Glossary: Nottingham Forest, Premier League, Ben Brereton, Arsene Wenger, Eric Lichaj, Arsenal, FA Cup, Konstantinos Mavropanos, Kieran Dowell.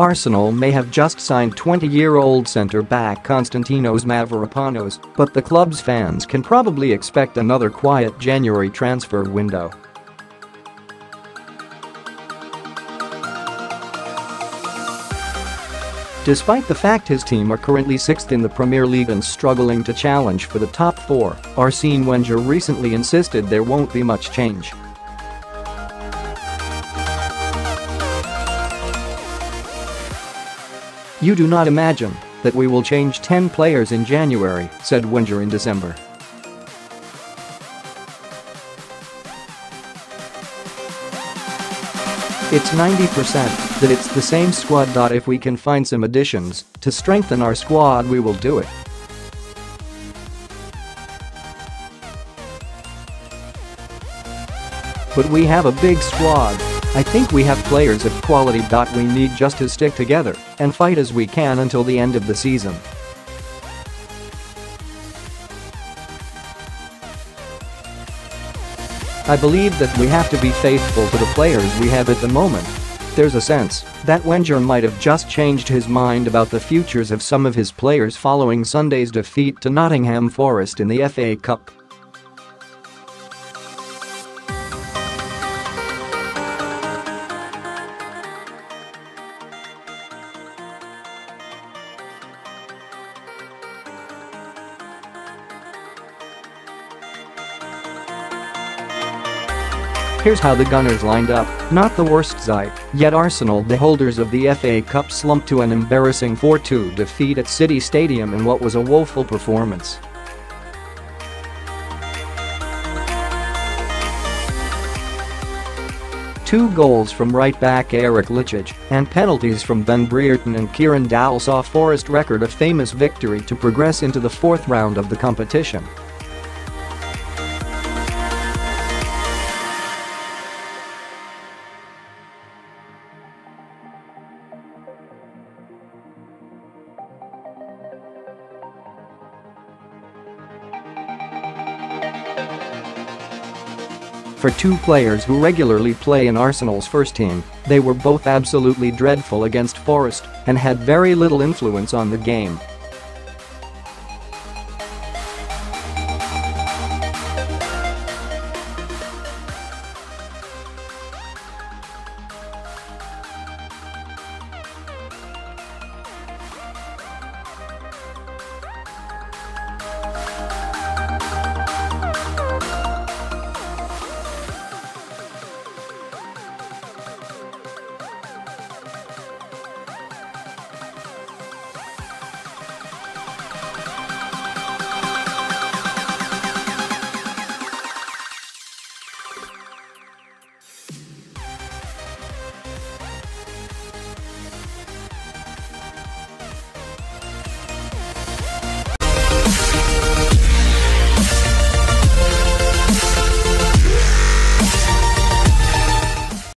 Arsenal may have just signed 20-year-old centre-back Konstantinos Mavropanos, but the club's fans can probably expect another quiet January transfer window. Despite the fact his team are currently 6th in the Premier League and struggling to challenge for the top four, Arsene Wenger recently insisted there won't be much change. "You do not imagine that we will change 10 players in January," said Wenger in December. "It's 90% that it's the same squad. If we can find some additions to strengthen our squad, we will do it." "But we have a big squad. I think we have players of quality. We need just to stick together and fight as we can until the end of the season." "I believe that we have to be faithful to the players we have at the moment." There's a sense that Wenger might have just changed his mind about the futures of some of his players following Sunday's defeat to Nottingham Forest in the FA Cup. Here's how the Gunners lined up. Not the worst side, yet Arsenal, the holders of the FA Cup, slumped to an embarrassing 4-2 defeat at City Stadium in what was a woeful performance. Two goals from right-back Eric Lichaj and penalties from Ben Brereton and Kieran Dowell saw Forest record a famous victory to progress into the fourth round of the competition. For two players who regularly play in Arsenal's first team, they were both absolutely dreadful against Forest and had very little influence on the game.